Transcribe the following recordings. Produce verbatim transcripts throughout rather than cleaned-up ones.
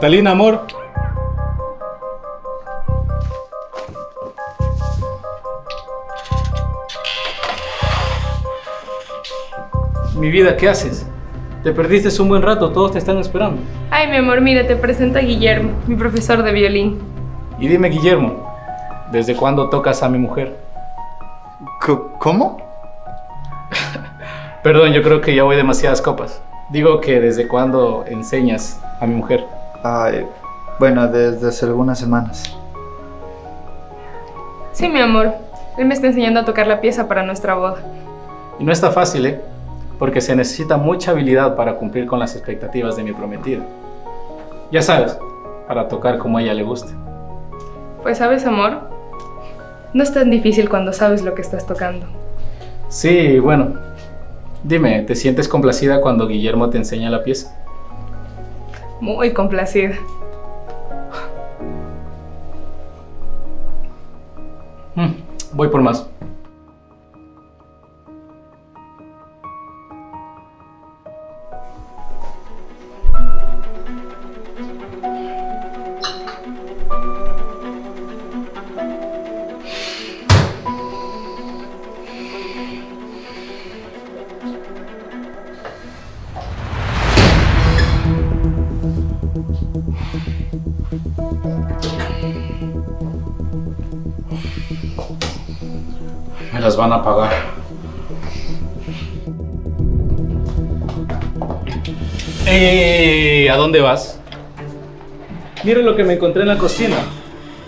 Catalina, amor. Mi vida, ¿qué haces? Te perdiste un buen rato, todos te están esperando. Ay, mi amor, mira, te presento a Guillermo, mi profesor de violín. Y dime, Guillermo, ¿desde cuándo tocas a mi mujer? ¿Cómo? Perdón, yo creo que ya voy demasiadas copas. Digo que ¿desde cuándo enseñas a mi mujer? Ay, bueno, desde hace algunas semanas. Sí, mi amor. Él me está enseñando a tocar la pieza para nuestra boda. Y no está fácil, ¿eh? Porque se necesita mucha habilidad para cumplir con las expectativas de mi prometida. Ya sabes, para tocar como a ella le guste. Pues sabes, amor, no es tan difícil cuando sabes lo que estás tocando. Sí, bueno. Dime, ¿te sientes complacida cuando Guillermo te enseña la pieza? Muy complacida. Mm, voy por más. Me las van a pagar. ¡Ey, ey, ey! ¿A dónde vas? Mira lo que me encontré en la cocina.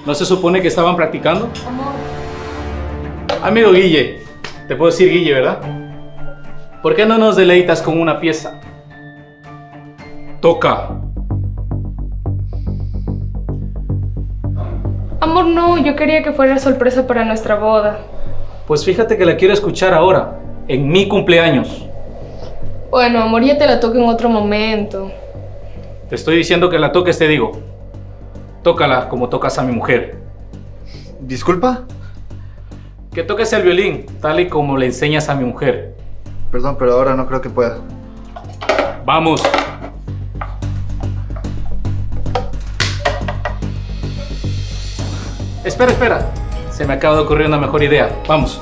¿No se supone que estaban practicando? Amor. Amigo Guille, te puedo decir Guille, ¿verdad? ¿Por qué no nos deleitas con una pieza? Toca. Amor, no, yo quería que fuera sorpresa para nuestra boda. Pues fíjate que la quiero escuchar ahora, en mi cumpleaños. Bueno, amor, ya te la toco en otro momento. Te estoy diciendo que la toques, te digo. Tócala como tocas a mi mujer. ¿Disculpa? Que toques el violín, tal y como le enseñas a mi mujer. Perdón, pero ahora no creo que pueda. ¡Vamos! Espera, espera. Se me acaba de ocurrir una mejor idea. Vamos.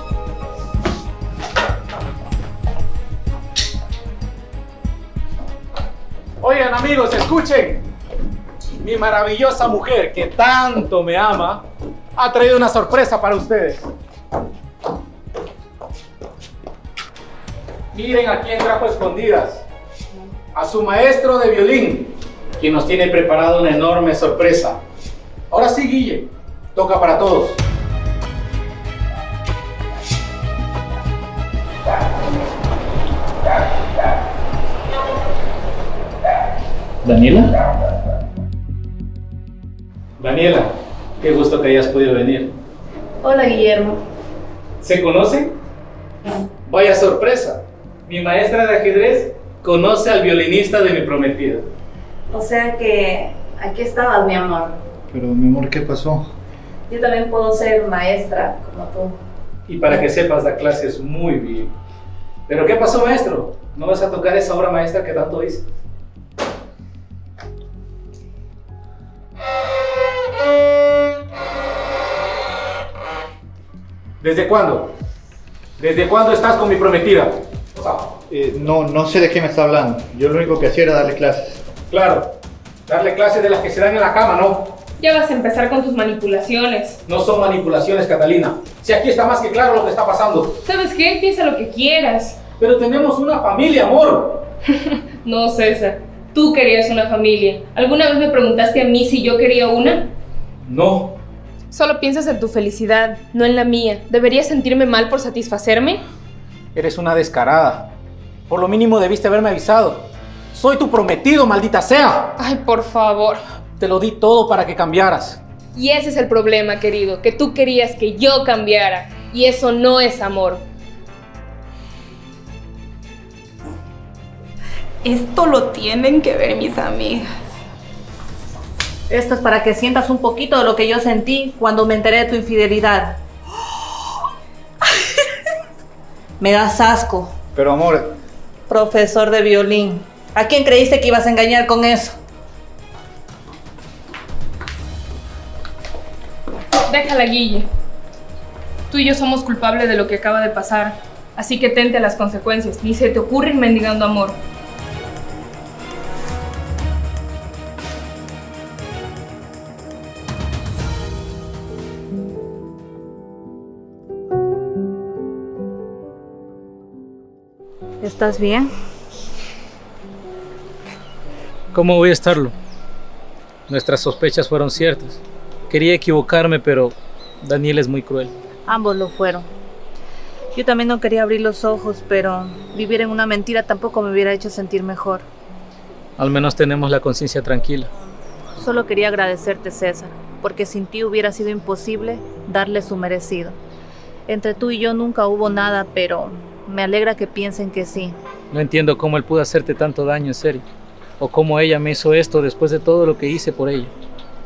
Oigan, amigos, escuchen. Mi maravillosa mujer que tanto me ama ha traído una sorpresa para ustedes. Miren a quién trajo escondidas. A su maestro de violín, quien nos tiene preparado una enorme sorpresa. Ahora sí, Guille. Toca para todos. ¿Daniela? Daniela, qué gusto que hayas podido venir. Hola, Guillermo. ¿Se conocen? Vaya sorpresa. Mi maestra de ajedrez conoce al violinista de mi prometida. O sea que aquí estabas, mi amor. Pero, mi amor, ¿qué pasó? Yo también puedo ser maestra, como tú. Y para que sepas, da clases muy bien. ¿Pero qué pasó, maestro? ¿No vas a tocar esa obra maestra que tanto dices? ¿Desde cuándo? ¿Desde cuándo estás con mi prometida? Eh, no, no sé de qué me está hablando. Yo lo único que hacía era darle clases. Claro, darle clases de las que se dan en la cama, ¿no? Ya vas a empezar con tus manipulaciones. No son manipulaciones, Catalina. Si aquí está más que claro lo que está pasando. ¿Sabes qué? Piensa lo que quieras. Pero tenemos una familia, amor. No, César. Tú querías una familia. ¿Alguna vez me preguntaste a mí si yo quería una? No. Solo piensas en tu felicidad, no en la mía. ¿Deberías sentirme mal por satisfacerme? Eres una descarada. Por lo mínimo debiste haberme avisado. Soy tu prometido, maldita sea. Ay, por favor. Te lo di todo para que cambiaras. Y ese es el problema, querido, que tú querías que yo cambiara. Y eso no es amor. Esto lo tienen que ver mis amigas. Esto es para que sientas un poquito de lo que yo sentí cuando me enteré de tu infidelidad. Me das asco. Pero amor... Profesor de violín, ¿a quién creíste que ibas a engañar con eso? Déjala, Guille. Tú y yo somos culpables de lo que acaba de pasar, así que tente a las consecuencias. Ni se te ocurre ir mendigando amor. ¿Estás bien? ¿Cómo voy a estarlo? Nuestras sospechas fueron ciertas. Quería equivocarme, pero Daniel es muy cruel. Ambos lo fueron. Yo también no quería abrir los ojos, pero vivir en una mentira tampoco me hubiera hecho sentir mejor. Al menos tenemos la conciencia tranquila. Solo quería agradecerte, César, porque sin ti hubiera sido imposible darle su merecido. Entre tú y yo nunca hubo nada, pero me alegra que piensen que sí. No entiendo cómo él pudo hacerte tanto daño, en serio. O cómo ella me hizo esto después de todo lo que hice por ella.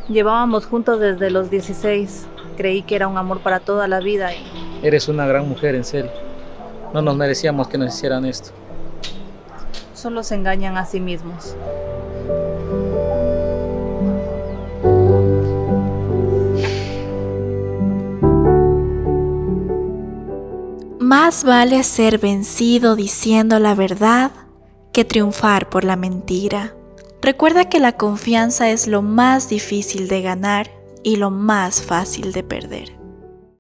Llevábamos juntos desde los dieciséis. Creí que era un amor para toda la vida. Y... eres una gran mujer, en serio. No nos merecíamos que nos hicieran esto. Solo se engañan a sí mismos. Más vale ser vencido diciendo la verdad que triunfar por la mentira. Recuerda que la confianza es lo más difícil de ganar y lo más fácil de perder.